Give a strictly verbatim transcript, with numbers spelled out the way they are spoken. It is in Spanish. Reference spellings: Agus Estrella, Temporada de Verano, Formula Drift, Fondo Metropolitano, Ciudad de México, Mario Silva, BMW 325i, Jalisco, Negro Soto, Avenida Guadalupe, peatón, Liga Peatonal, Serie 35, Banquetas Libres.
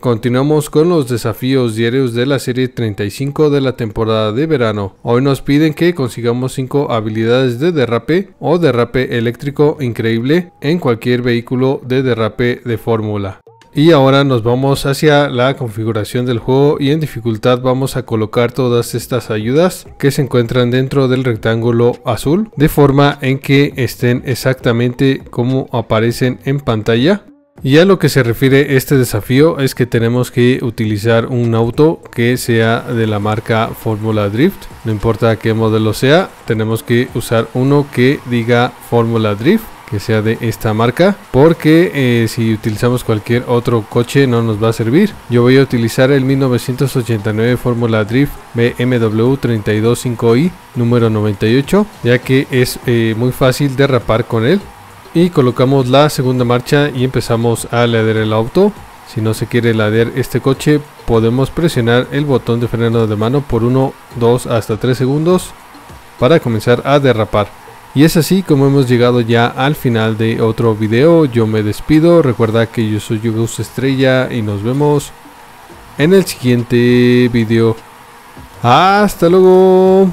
Continuamos con los desafíos diarios de la serie treinta y cinco de la temporada de verano. Hoy nos piden que consigamos cinco habilidades de derrape o derrape eléctrico increíble en cualquier vehículo de derrape de fórmula. Y ahora nos vamos hacia la configuración del juego y en dificultad vamos a colocar todas estas ayudas que se encuentran dentro del rectángulo azul, de forma en que estén exactamente como aparecen en pantalla. Y a lo que se refiere este desafío es que tenemos que utilizar un auto que sea de la marca Formula Drift. No importa qué modelo sea, tenemos que usar uno que diga Formula Drift, que sea de esta marca, porque eh, si utilizamos cualquier otro coche no nos va a servir. Yo voy a utilizar el mil novecientos ochenta y nueve Formula Drift B M W tres dos cinco i número noventa y ocho, ya que es eh, muy fácil derrapar con él. Y colocamos la segunda marcha y empezamos a ladear el auto. Si no se quiere ladear este coche, podemos presionar el botón de freno de mano por uno, dos hasta tres segundos para comenzar a derrapar. Y es así como hemos llegado ya al final de otro video. Yo me despido, recuerda que yo soy Agus Estrella y nos vemos en el siguiente video. ¡Hasta luego!